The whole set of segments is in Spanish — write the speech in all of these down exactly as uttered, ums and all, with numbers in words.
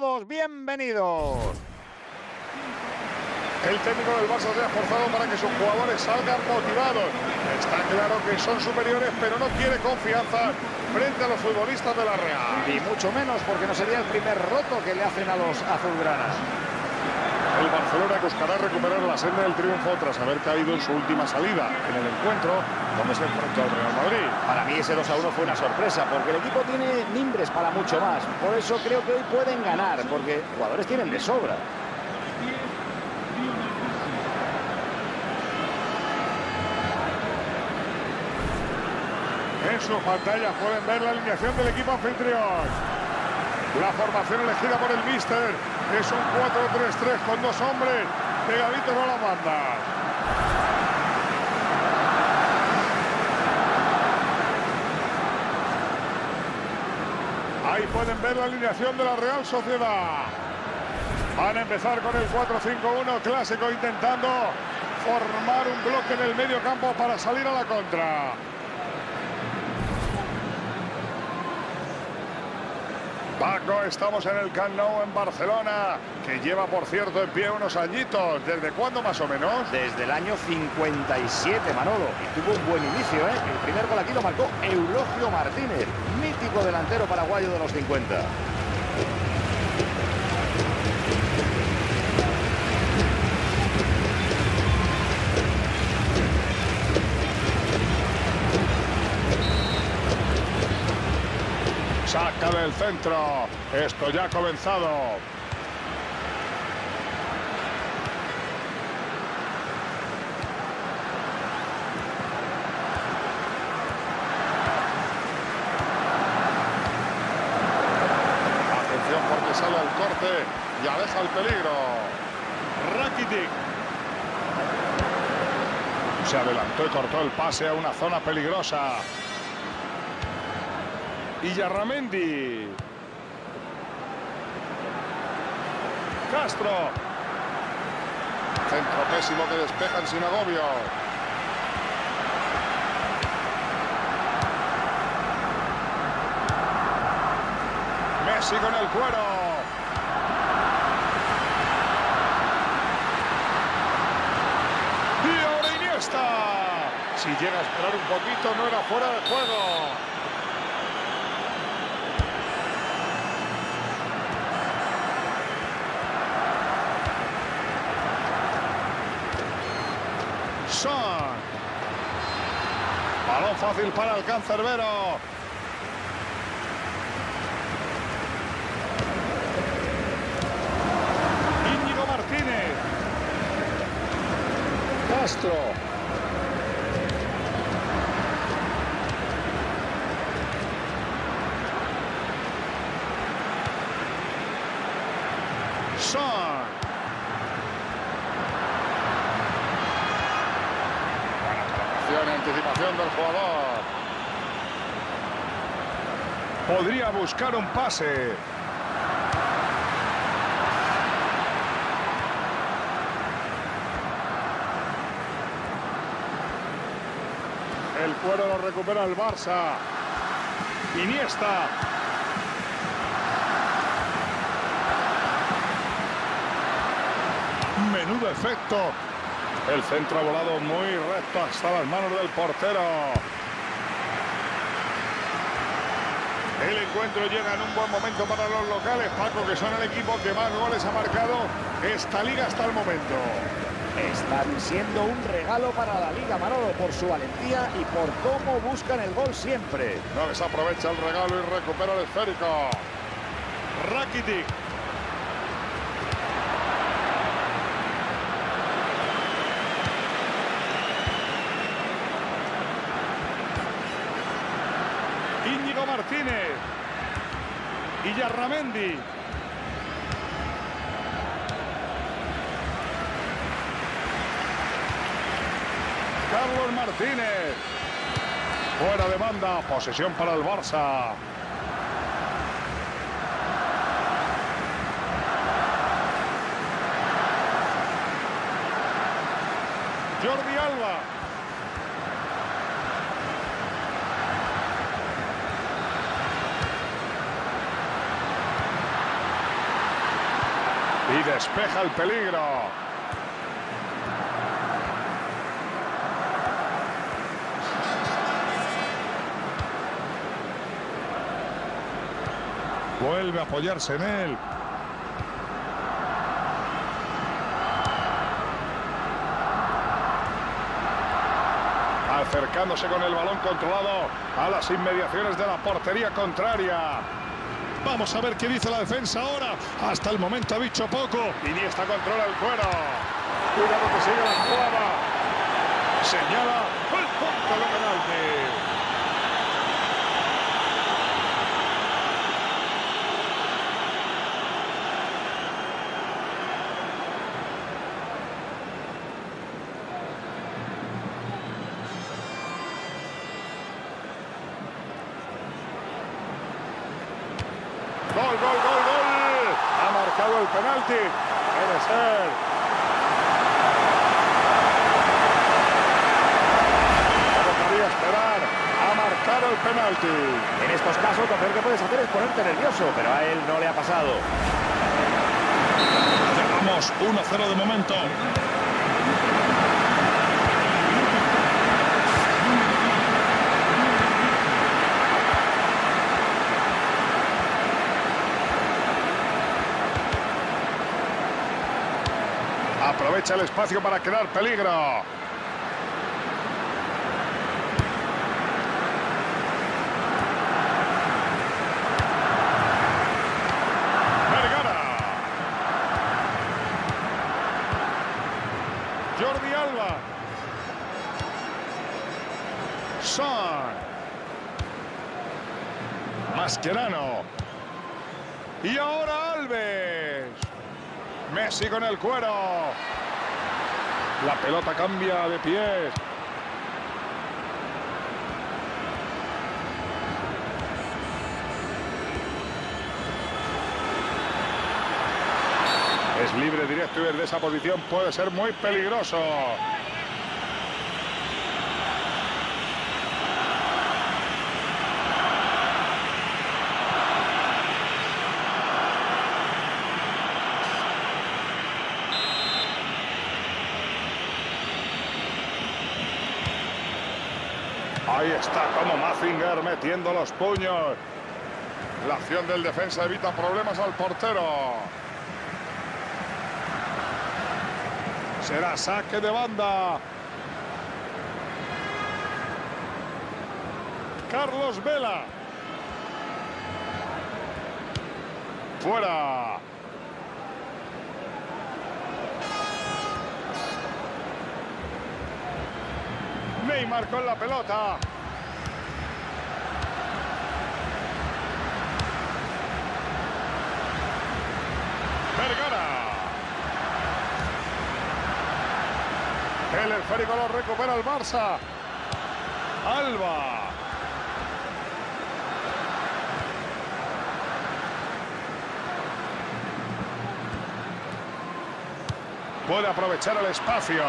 todos, bienvenidos. El técnico del Barça se ha esforzado para que sus jugadores salgan motivados. Está claro que son superiores, pero no tiene confianza frente a los futbolistas de la Real. Y mucho menos, porque no sería el primer roto que le hacen a los azulgranas. El Barcelona buscará recuperar la senda del triunfo tras haber caído en su última salida, en el encuentro donde se enfrentó al Real Madrid. Para mí ese dos a uno fue una sorpresa, porque el equipo tiene mimbres para mucho más. Por eso creo que hoy pueden ganar, porque jugadores tienen de sobra. En sus pantallas pueden ver la alineación del equipo anfitrión. La formación elegida por el míster es un cuatro tres tres con dos hombres pegaditos a la banda. Ahí pueden ver la alineación de la Real Sociedad. Van a empezar con el cuatro cinco uno clásico, intentando formar un bloque en el medio campo para salir a la contra. Paco, estamos en el Camp Nou en Barcelona, que lleva, por cierto, en pie unos añitos. ¿Desde cuándo, más o menos? Desde el año cincuenta y siete, Manolo. Y tuvo un buen inicio, ¿eh? El primer gol aquí lo marcó Eulogio Martínez, mítico delantero paraguayo de los cincuenta. Saca del centro. Esto ya ha comenzado. Atención, porque sale al corte y aleja el peligro. Rakitic. Se adelantó y cortó el pase a una zona peligrosa. Illarramendi. Castro. Centro pésimo que despejan sin agobio. Messi con el cuero. Y ahora Iniesta. Si llega a esperar un poquito, no era fuera de juego. Balón fácil para el cancerbero. Íñigo Martínez. Castro. Son. Anticipación del jugador. Podría buscar un pase. El cuero lo recupera el Barça. Iniesta. Menudo efecto. El centro ha volado muy recto hasta las manos del portero. El encuentro llega en un buen momento para los locales, Paco, que son el equipo que más goles ha marcado esta liga hasta el momento. Están siendo un regalo para la Liga, Manolo, por su valentía y por cómo buscan el gol siempre. No desaprovecha el regalo y recupera el esférico. Rakitic. Martínez. Illarramendi. Carlos Martínez. Fuera de banda. Posesión para el Barça. Jordi Alba. Y despeja el peligro. Vuelve a apoyarse en él. Acercándose con el balón controlado a las inmediaciones de la portería contraria. Vamos a ver qué dice la defensa ahora. Hasta el momento ha dicho poco. Iniesta controla el cuero. Cuidado que sigue la jugada. Señala el punto de penalti. El penalti debe ser. No podía esperar a marcar el penalti. En estos casos lo peor que puedes hacer es ponerte nervioso, pero a él no le ha pasado. Cerramos uno cero de momento. Aprovecha el espacio para crear peligro. Vergara. Jordi Alba. Son. Mascherano. Y ahora Alves. Messi con el cuero. La pelota cambia de pies. Es libre directo y desde esa posición puede ser muy peligroso. Ahí está como Mazinger metiendo los puños. La acción del defensa evita problemas al portero. Será saque de banda. Carlos Vela. Fuera. Neymar con la pelota. Vergara. El esférico lo recupera el Barça. Alba. Puede aprovechar el espacio.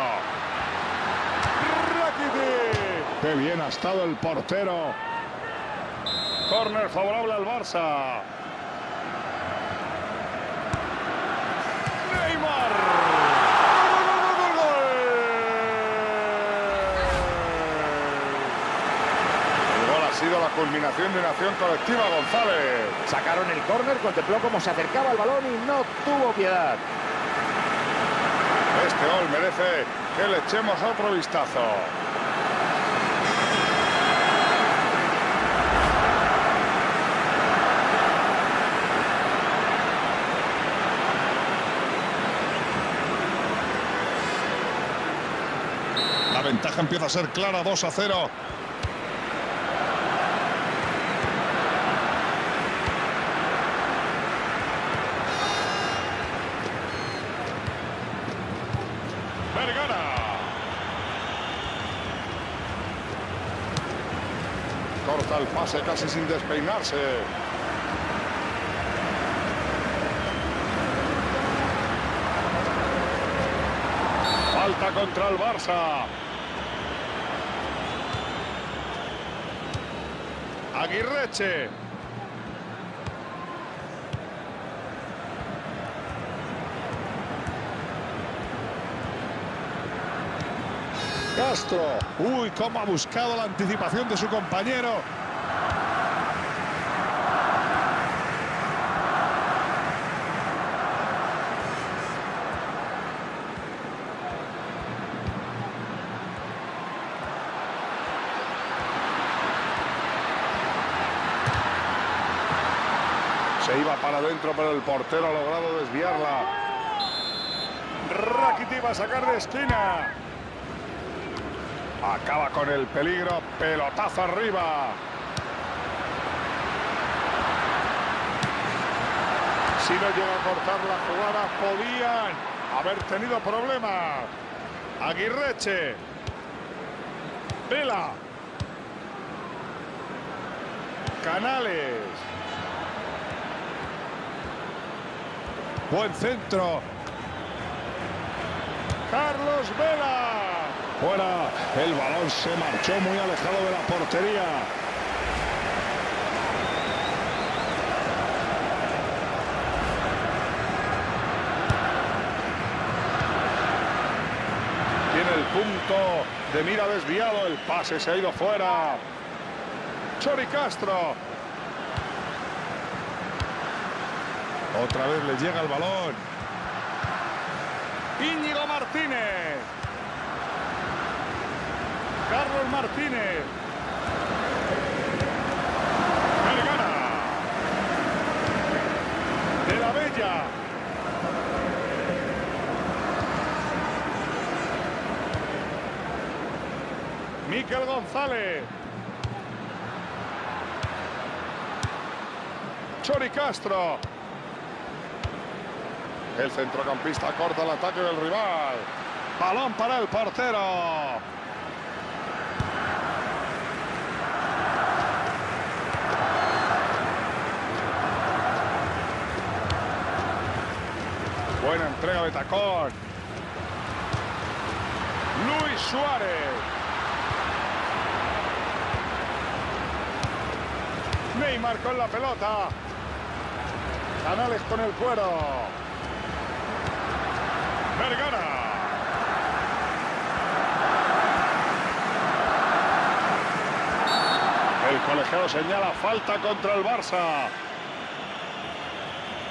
Qué bien ha estado el portero. Córner favorable al Barça. Neymar. ¡Gol, gol, gol, gol! El gol ha sido la culminación de una acción colectiva, González. Sacaron el córner, contempló cómo se acercaba el balón y no tuvo piedad. Este gol merece que le echemos otro vistazo. La ventaja empieza a ser clara, dos a cero. Vergara. Corta el pase casi sin despeinarse. Falta contra el Barça. Aguirretxe. Castro. Uy, cómo ha buscado la anticipación de su compañero. Se iba para adentro, pero el portero ha logrado desviarla. Rakitic va a sacar de esquina. Acaba con el peligro. Pelotazo arriba. Si no llega a cortar la jugada, podían haber tenido problemas. Aguirretxe. Vela. Canales. Buen centro. Carlos Vela. Fuera. El balón se marchó muy alejado de la portería. Tiene el punto de mira desviado. El pase se ha ido fuera. Chori Castro. Otra vez le llega el balón. Íñigo Martínez. Carlos Martínez. Vergara. De la Bella. Miquel González. Chori Castro. El centrocampista corta el ataque del rival. Balón para el portero. Buena entrega de tacón. Luis Suárez. Neymar con la pelota. Canales con el cuero. Vergara. El colegiado señala falta contra el Barça.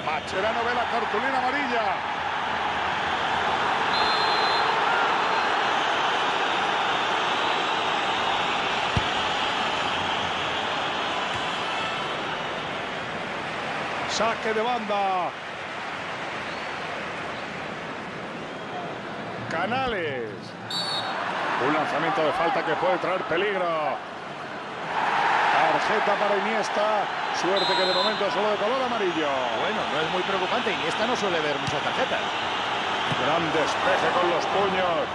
Mascherano ve la cartulina amarilla. Saque de banda. Canales. Un lanzamiento de falta que puede traer peligro. Tarjeta para Iniesta. Suerte que de momento solo de color amarillo. Bueno, no es muy preocupante. Iniesta no suele ver muchas tarjetas. Gran despeje con los puños.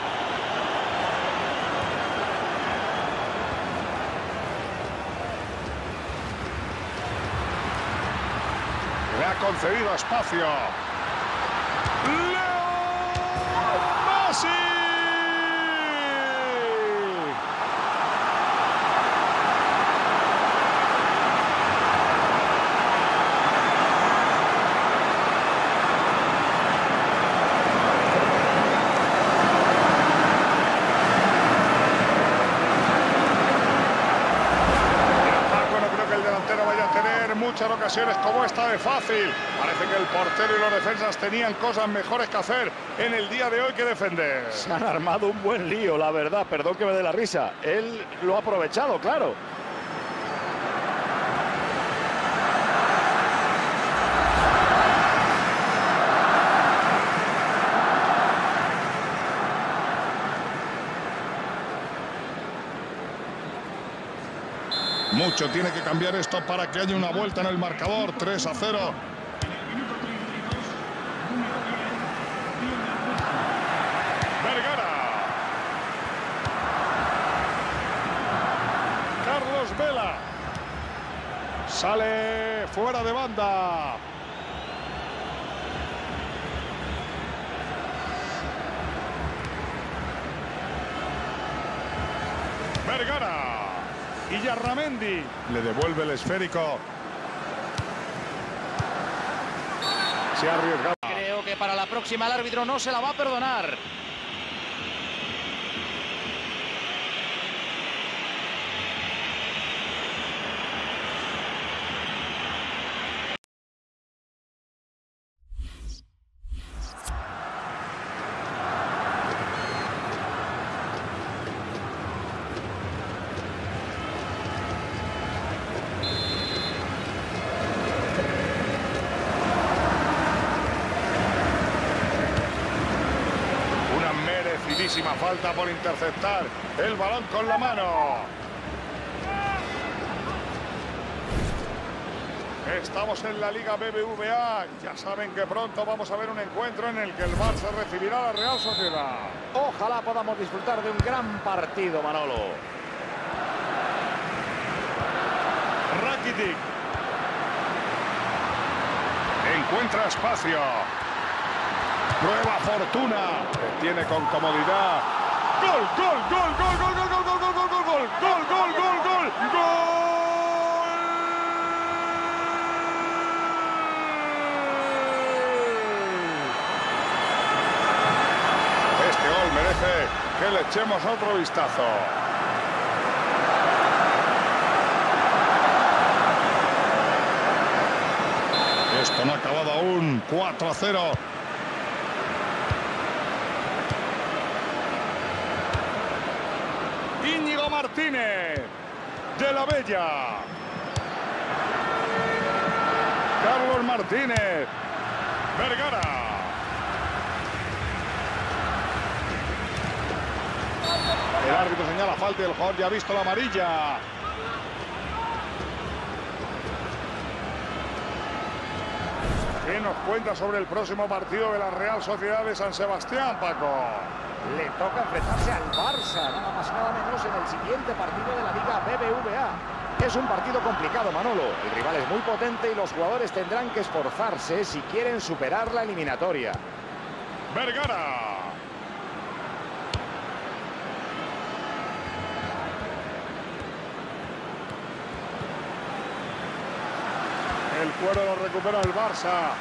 Le ha concedido espacio. ¡Leo Messi! Muchas ocasiones como esta de fácil. Parece que el portero y los defensas tenían cosas mejores que hacer en el día de hoy que defender. Se han armado un buen lío, la verdad. Perdón que me dé la risa. Él lo ha aprovechado, claro. Mucho tiene que cambiar esto para que haya una vuelta en el marcador. tres a cero. Vergara. Carlos Vela. Sale fuera de banda. Vergara. Illarramendi le devuelve el esférico. Se arriesgaba. Creo que para la próxima el árbitro no se la va a perdonar. clarísima falta por interceptar el balón con la mano. Estamos en la Liga B B V A. Ya saben que pronto vamos a ver un encuentro en el que el Barça recibirá a la Real Sociedad. Ojalá podamos disfrutar de un gran partido, Manolo. Rakitic. Encuentra espacio. Prueba fortuna. Tiene con comodidad. Gol, gol, gol, gol, gol, gol, gol, gol, gol, gol, gol, gol, gol, gol, gol, gol. Este gol merece que le echemos otro vistazo. Esto no ha acabado aún. cuatro a cero. Íñigo Martínez. De la Bella. Carlos Martínez. Vergara. El árbitro señala falta y el jugador ya ha visto la amarilla. ¿Qué nos cuenta sobre el próximo partido de la Real Sociedad de San Sebastián, Paco? Le toca enfrentarse al Barça, nada más nada menos, en el siguiente partido de la Liga B B V A. Es un partido complicado, Manolo. El rival es muy potente y los jugadores tendrán que esforzarse si quieren superar la eliminatoria. Vergara. El cuero lo recupera el Barça.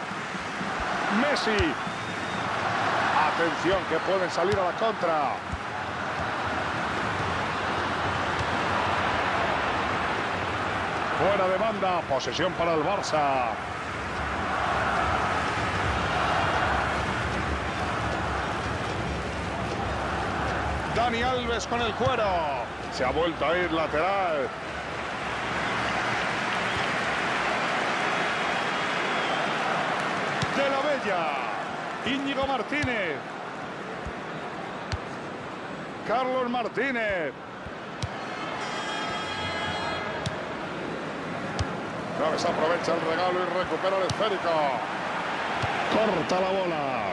Messi. Atención que pueden salir a la contra. Fuera de banda. Posesión para el Barça. Dani Alves con el cuero. Se ha vuelto a ir lateral. De la Bella. Íñigo Martínez. Carlos Martínez. Claves aprovecha el regalo y recupera el esférico. Corta la bola.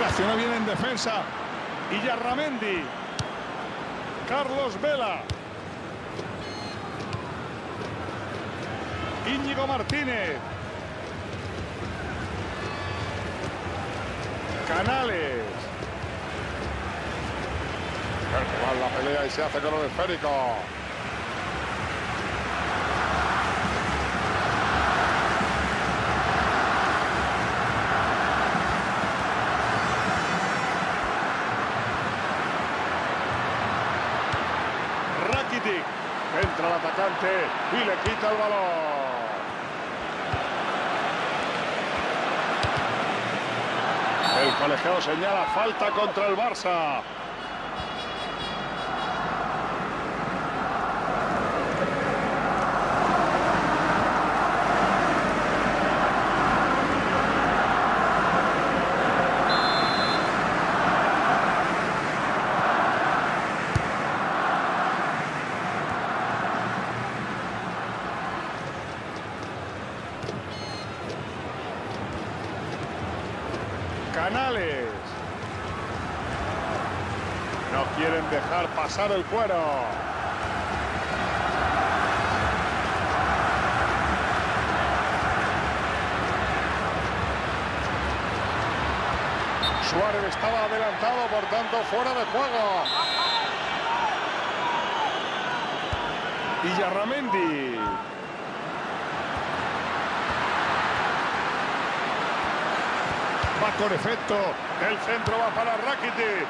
Reaccionó bien en defensa. Illarramendi. Carlos Vela. Íñigo Martínez. Canales. Perciba la pelea y se hace con el esférico. Rakitic. Entra el atacante y le quita el balón. El colegiado señala falta contra el Barça. Canales. No quieren dejar pasar el cuero. Suárez estaba adelantado, por tanto, fuera de juego. Illarramendi. Va con efecto, el centro va para Rakitic.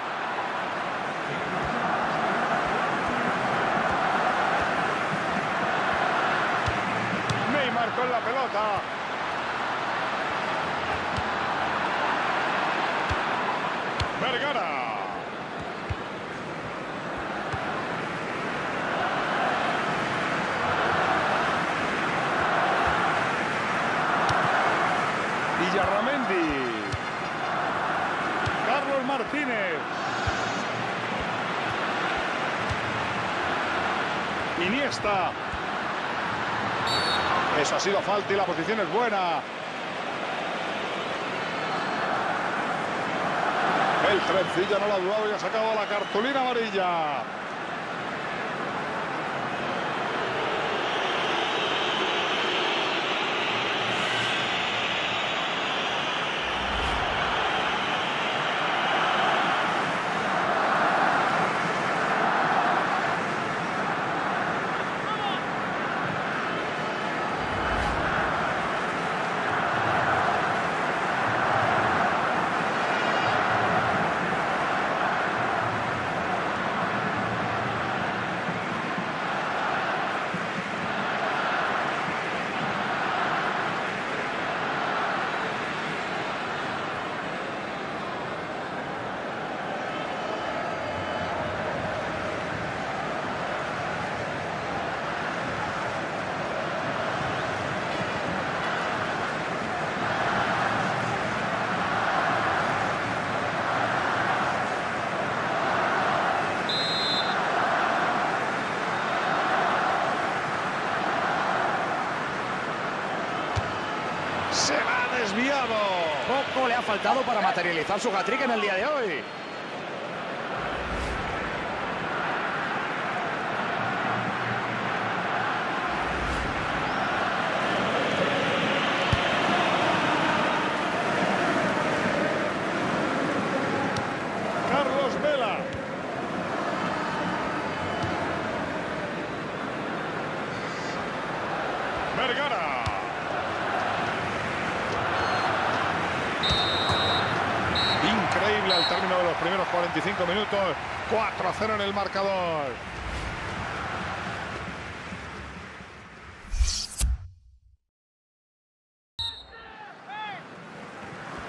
Neymar con la pelota. Vergara. Illarramendi. Carlos Martínez. Iniesta. Eso ha sido falta y la posición es buena. El trencilla no lo ha dudado y ha sacado la cartulina amarilla. Se va desviado. Poco le ha faltado para materializar su hat-trick en el día de hoy. Carlos Vela. Vergara. Al término de los primeros cuarenta y cinco minutos, cuatro a cero en el marcador.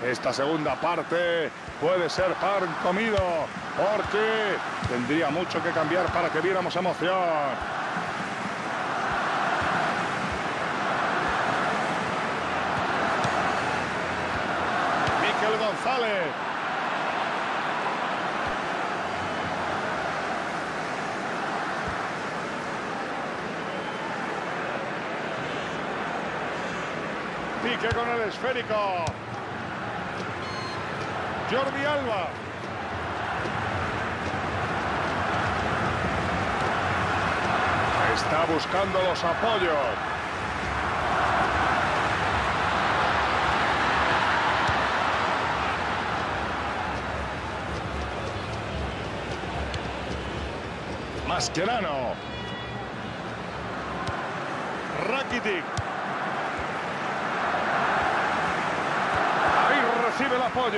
Esta segunda parte puede ser pan comido, porque tendría mucho que cambiar para que viéramos emoción. Miquel González. Piqué con el esférico. Jordi Alba. Está buscando los apoyos. Mascherano. Rakitic. Recibe el apoyo.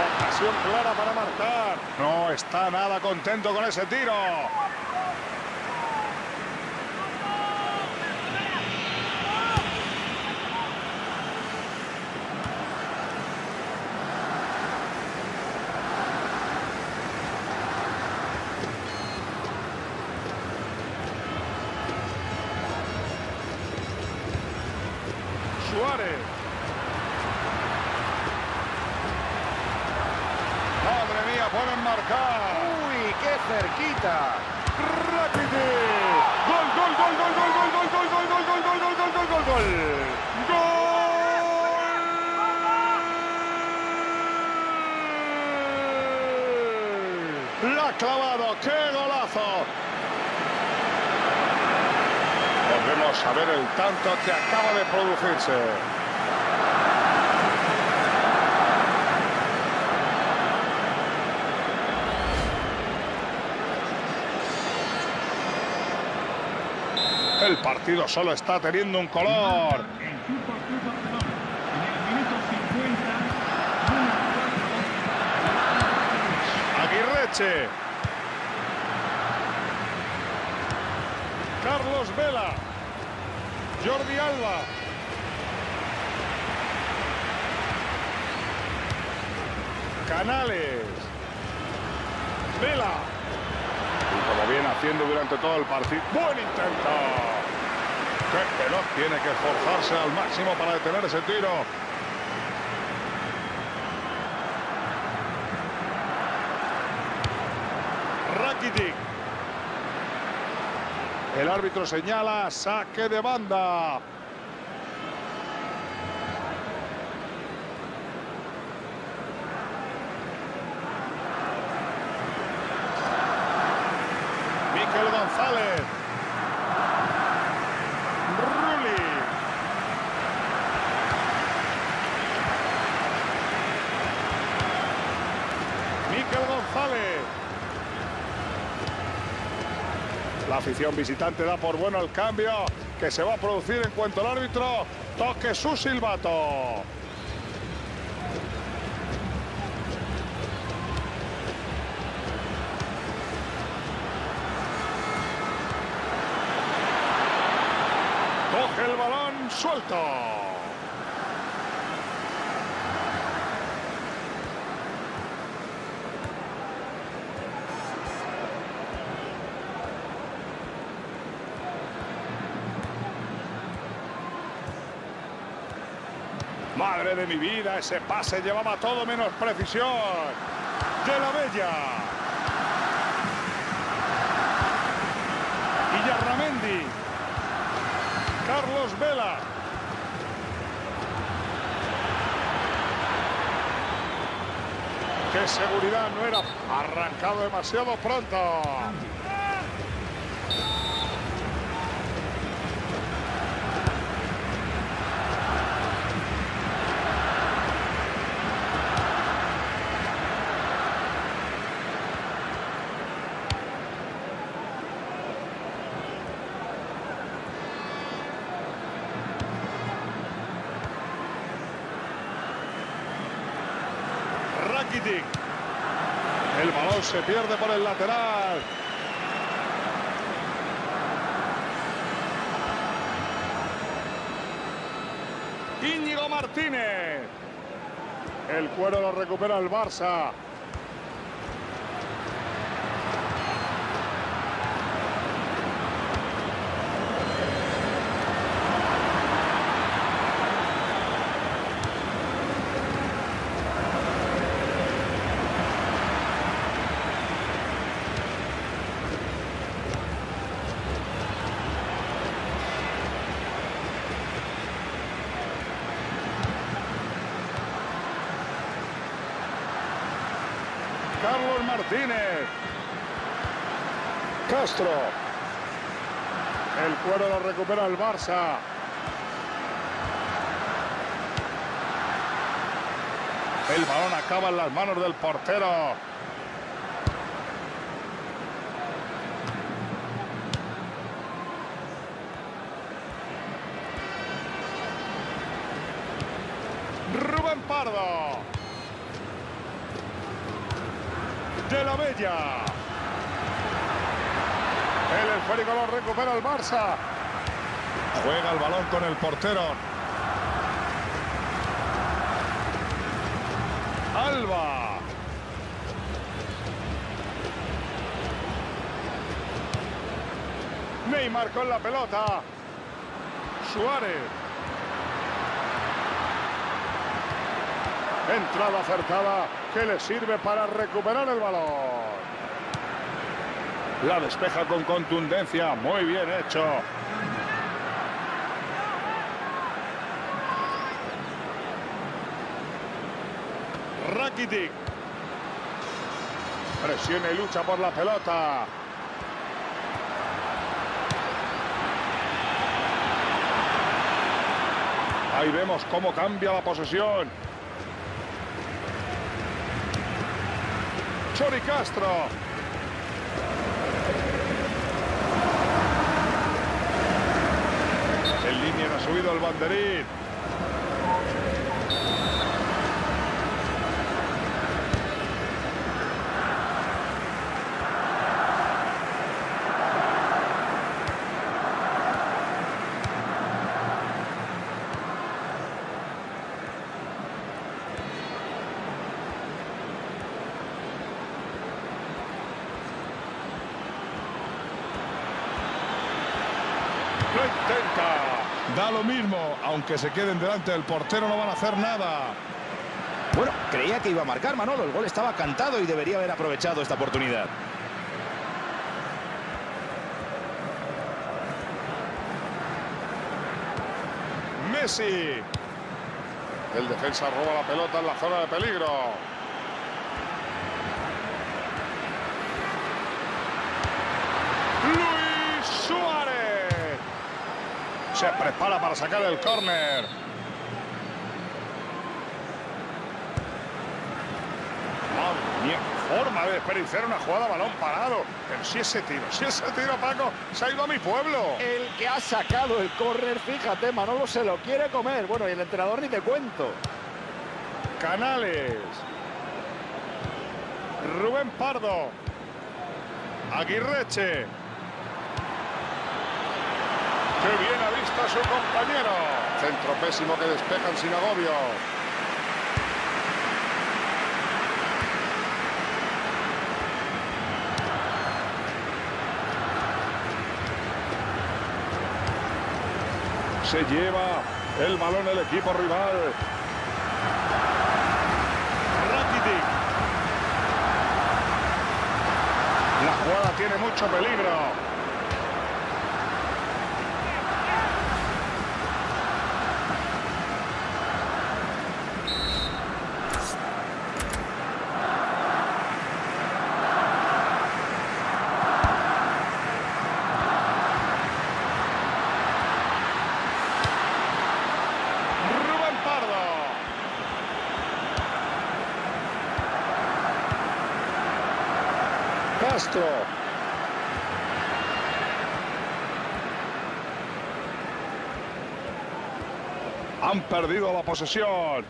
Ocasión clara para marcar. No está nada contento con ese tiro. Suárez. Madre mía, pueden marcar. Uy, qué cerquita. Rakitic. Gol, gol, gol, gol, gol, gol, gol, gol, gol, gol, gol, gol, gol, gol, gol, gol. Gol. La ha clavado, qué golazo. Vamos a ver el tanto que acaba de producirse. El partido solo está teniendo un color. Aguirretxe. Carlos Vela. Jordi Alba. Canales. Vela. Y como bien ha haciendo durante todo el partido. ¡Buen intento! ¡Qué pelota! Tiene que esforzarse al máximo para detener ese tiro. Rakitic. El árbitro señala saque de banda. González, Rulli, Miquel González. La afición visitante da por bueno el cambio que se va a producir en cuanto el árbitro toque su silbato. El balón suelto. Madre de mi vida, ese pase llevaba todo menos precisión. De la Bella. Illarramendi. Carlos Vela. ¡Qué seguridad! No era arrancado demasiado pronto. El balón se pierde por el lateral. Íñigo Martínez. El cuero lo recupera el Barça. Carlos Martínez. Castro. El cuero lo recupera el Barça. El balón acaba en las manos del portero. Rubén Pardo. De la Bella. El esférico lo recupera el Barça. Juega el balón con el portero. Alba. Neymar con la pelota. Suárez. Entrada acertada que le sirve para recuperar el balón. La despeja con contundencia. Muy bien hecho. Rakitic. Presiona y lucha por la pelota. Ahí vemos cómo cambia la posesión. Chori Castro. En línea ha subido el banderín. lo intenta. Da lo mismo, aunque se queden delante del portero no van a hacer nada. Bueno, creía que iba a marcar Manolo, el gol estaba cantado y debería haber aprovechado esta oportunidad. Messi. El defensa roba la pelota en la zona de peligro. Luis Suárez. Se prepara para sacar el córner. Forma de desperdiciar una jugada balón parado. Pero si ese tiro, si ese tiro, Paco, se ha ido a mi pueblo. El que ha sacado el córner, fíjate, Manolo se lo quiere comer. Bueno, y el entrenador ni te cuento. Canales. Rubén Pardo. Aguirretxe. Qué bien ha visto a su compañero. Centro pésimo que despejan sin agobio. Se lleva el balón el equipo rival. Rakitic. La jugada tiene mucho peligro. Castro. Han perdido la posesión.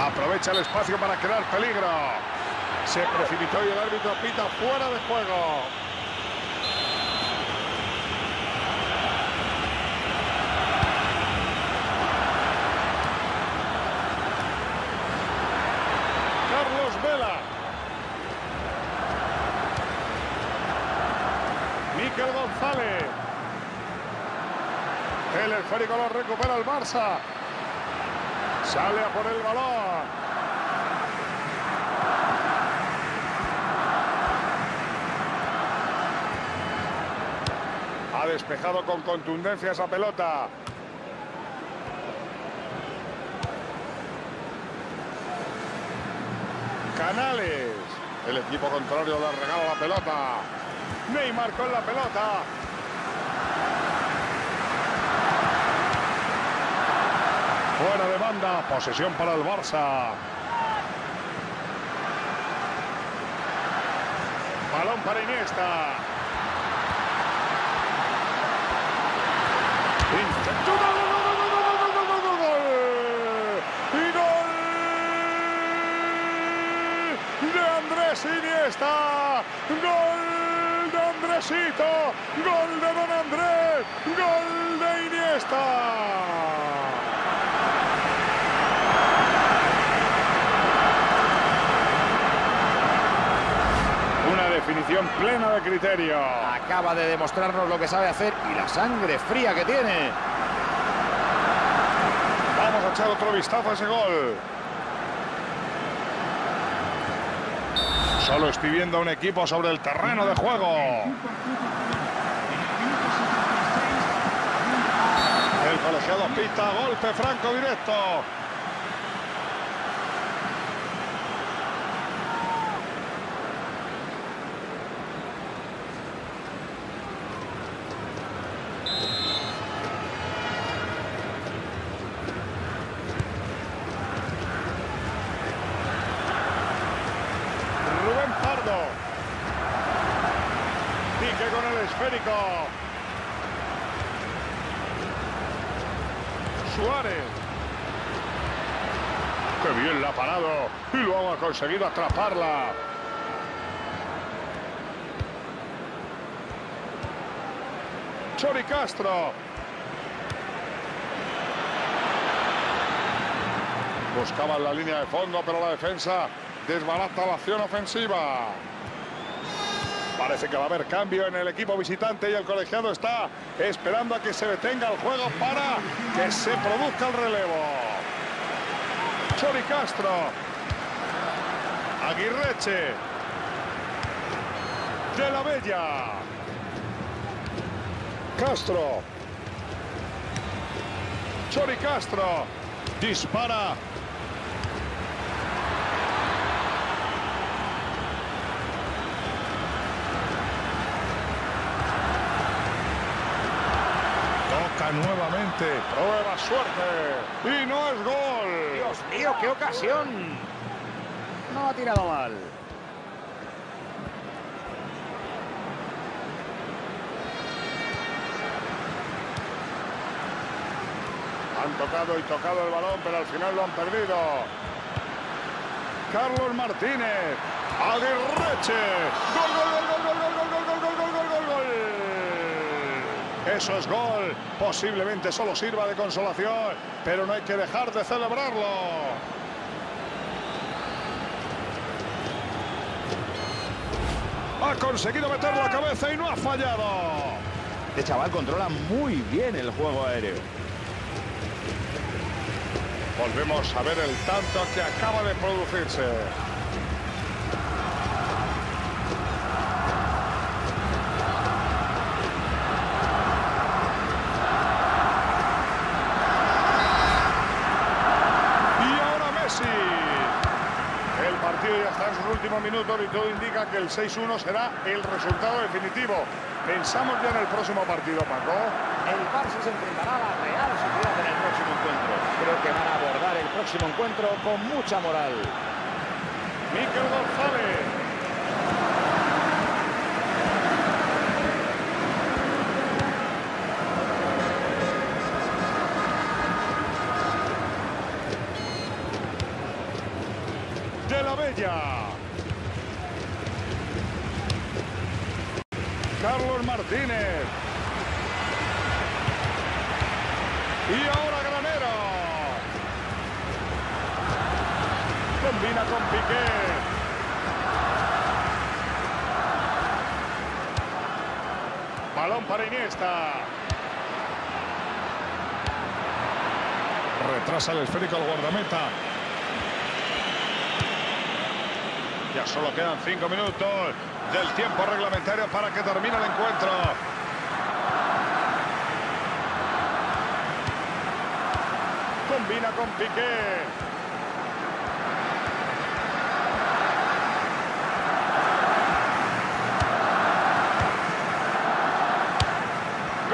Aprovecha el espacio para crear peligro. Se precipitó y el árbitro pita fuera de juego. Carlos Vela. Miquel González. El esférico lo recupera el Barça. Sale a por el balón. Ha despejado con contundencia esa pelota. Canales. El equipo contrario le regala la pelota. Neymar con la pelota. Fuera de banda. Posesión para el Barça. Balón para Iniesta. Intentó gol, gol, gol, gol, gol, gol, gol, gol, gol. Y gol de Andrés Iniesta. Gol. Andresito, gol de Don Andrés, gol de Iniesta. Una definición plena de criterio. Acaba de demostrarnos lo que sabe hacer y la sangre fría que tiene. Vamos a echar otro vistazo a ese gol. Solo estoy viendo a un equipo sobre el terreno de juego. El colegiado pita golpe franco directo. Piqué con el esférico. Suárez. Qué bien la ha parado. Y luego ha conseguido atraparla. Chori Castro. Buscaban la línea de fondo, pero la defensa desbarata la acción ofensiva. Parece que va a haber cambio en el equipo visitante y el colegiado está esperando a que se detenga el juego para que se produzca el relevo. Chori Castro. Aguirretxe. De la Bella. Castro. Chori Castro. Dispara. Nuevamente, prueba suerte y no es gol. Dios mío, qué ocasión. No ha tirado mal. Han tocado y tocado el balón, pero al final lo han perdido. Carlos Martínez, Aguirretxe. Gol, gol, gol, gol, gol, gol, gol, gol, gol, gol, gol, gol. Eso es gol, posiblemente solo sirva de consolación, pero no hay que dejar de celebrarlo. Ha conseguido meter la cabeza y no ha fallado. Este chaval controla muy bien el juego aéreo. Volvemos a ver el tanto que acaba de producirse. Minutos y todo indica que el seis uno será el resultado definitivo. Pensamos ya en el próximo partido, Paco. El Barça se enfrentará a la Real Sociedad en el próximo encuentro. Creo que van a abordar el próximo encuentro con mucha moral. Miquel González. De la Bella. Carlos Martínez. Y ahora Granero. Combina con Piqué. Balón para Iniesta. Retrasa el esférico al guardameta. Ya solo quedan cinco minutos del tiempo reglamentario para que termine el encuentro. Combina con Piqué.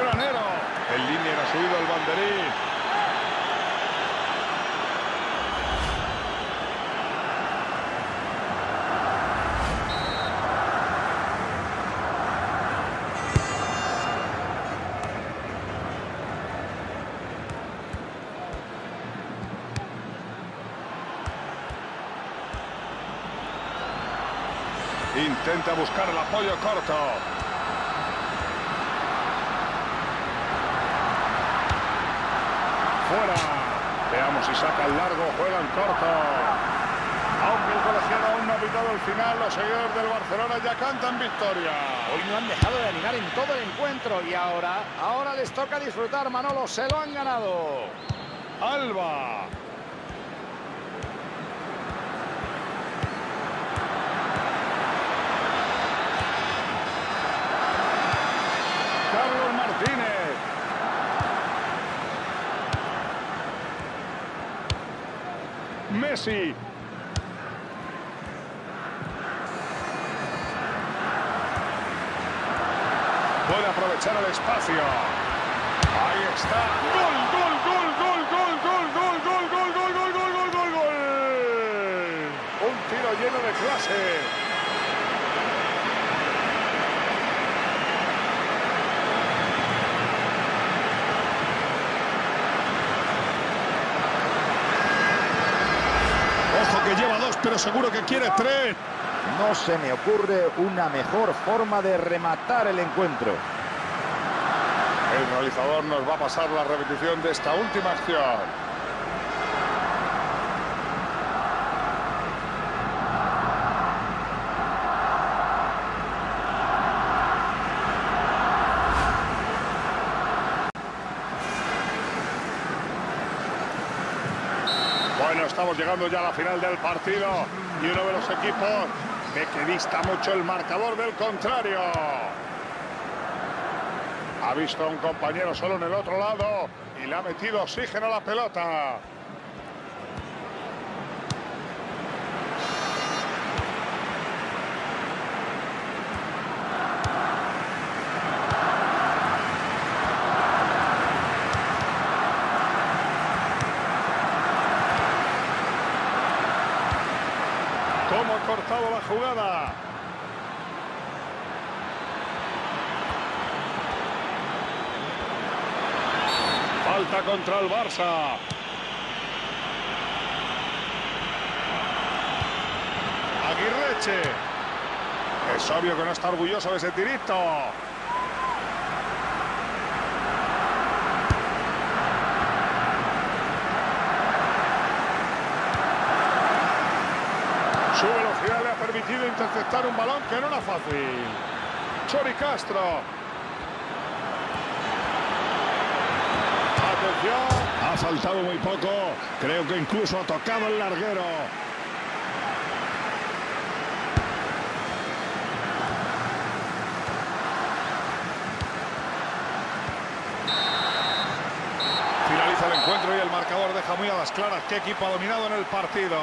Granero. En línea ha subido el banderín. Intenta buscar el apoyo corto. Fuera. Veamos si saca el largo. Juegan corto. Aunque el colegiado aún no ha pitado el final, los seguidores del Barcelona ya cantan victoria. Hoy no han dejado de animar en todo el encuentro. Y ahora, ahora les toca disfrutar, Manolo. Se lo han ganado. Alba. Messi. Puede aprovechar el espacio. Ahí está. ¡Gol, gol, gol, gol, gol, gol, gol, gol, gol, gol, gol, gol, gol, gol, gol! Un tiro lleno de clase. Que lleva dos, pero seguro que quiere tres. No se me ocurre una mejor forma de rematar el encuentro. El realizador nos va a pasar la repetición de esta última acción. estamos llegando ya a la final del partido y uno de los equipos de que dista mucho el marcador del contrario. Ha visto a un compañero solo en el otro lado y le ha metido oxígeno a la pelota. Cómo ha cortado la jugada. Falta contra el Barça. Aguirretxe. Es obvio que no está orgulloso de ese tirito. Su velocidad le ha permitido interceptar un balón que no era fácil. Chori Castro. Atención. Ha faltado muy poco. Creo que incluso ha tocado el larguero. Finaliza el encuentro y el marcador deja muy a las claras qué equipo ha dominado en el partido.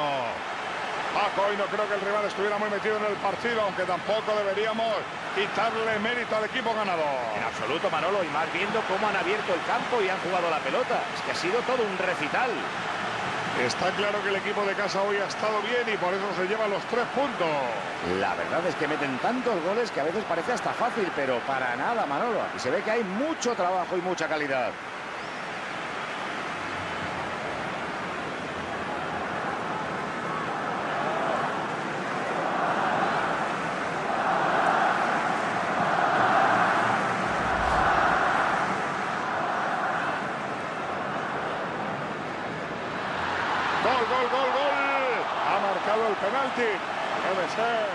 Paco, y no creo que el rival estuviera muy metido en el partido, aunque tampoco deberíamos quitarle mérito al equipo ganador. En absoluto, Manolo, y más viendo cómo han abierto el campo y han jugado la pelota. Es que ha sido todo un recital. Está claro que el equipo de casa hoy ha estado bien y por eso se lleva los tres puntos. La verdad es que meten tantos goles que a veces parece hasta fácil, pero para nada, Manolo. Aquí se ve que hay mucho trabajo y mucha calidad. ¡Gol, gol, gol! Ha marcado el penalti. Debe ser.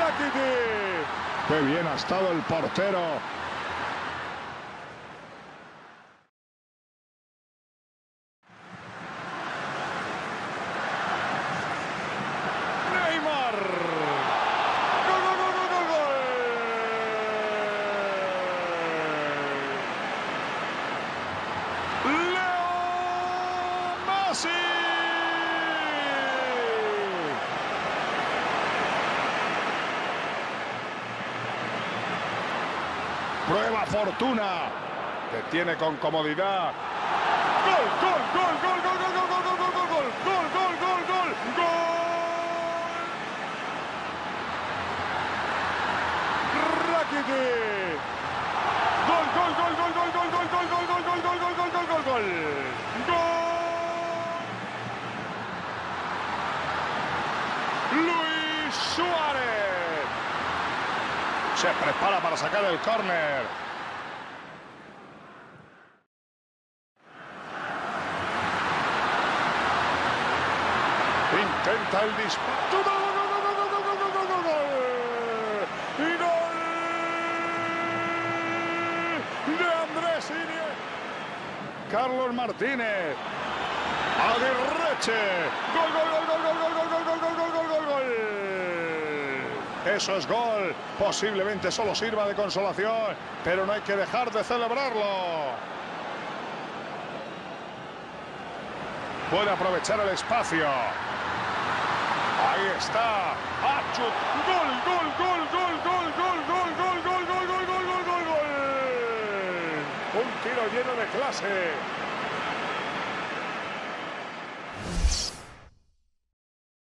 ¡Rakitic! ¡Qué bien ha estado el portero! Prueba fortuna que tiene con comodidad. Gol, gol, gol, gol, gol, gol, gol, gol, gol, gol, gol, gol, gol, gol, gol, gol. Rakitic. Gol, gol, gol, gol, gol, gol, gol, gol, gol, gol, gol, gol, gol, gol, gol, gol. Gol. Luis Suárez. Se prepara para sacar el córner. Intenta el disparo. ¡Gol, gol, gol, gol, gol, gol, gol! ¡Y gol! De Andrés Iniesta. Carlos Martínez. Aguirretxe. ¡Gol, gol, gol, gol, gol, gol, gol, gol, gol, gol, gol, gol, gol! Eso es gol, posiblemente solo sirva de consolación, pero no hay que dejar de celebrarlo. Puede aprovechar el espacio. Ahí está. ¡Gol, gol, gol, gol, gol, gol, gol, gol, gol, gol, gol, gol, gol, gol, gol! Un tiro lleno de clase.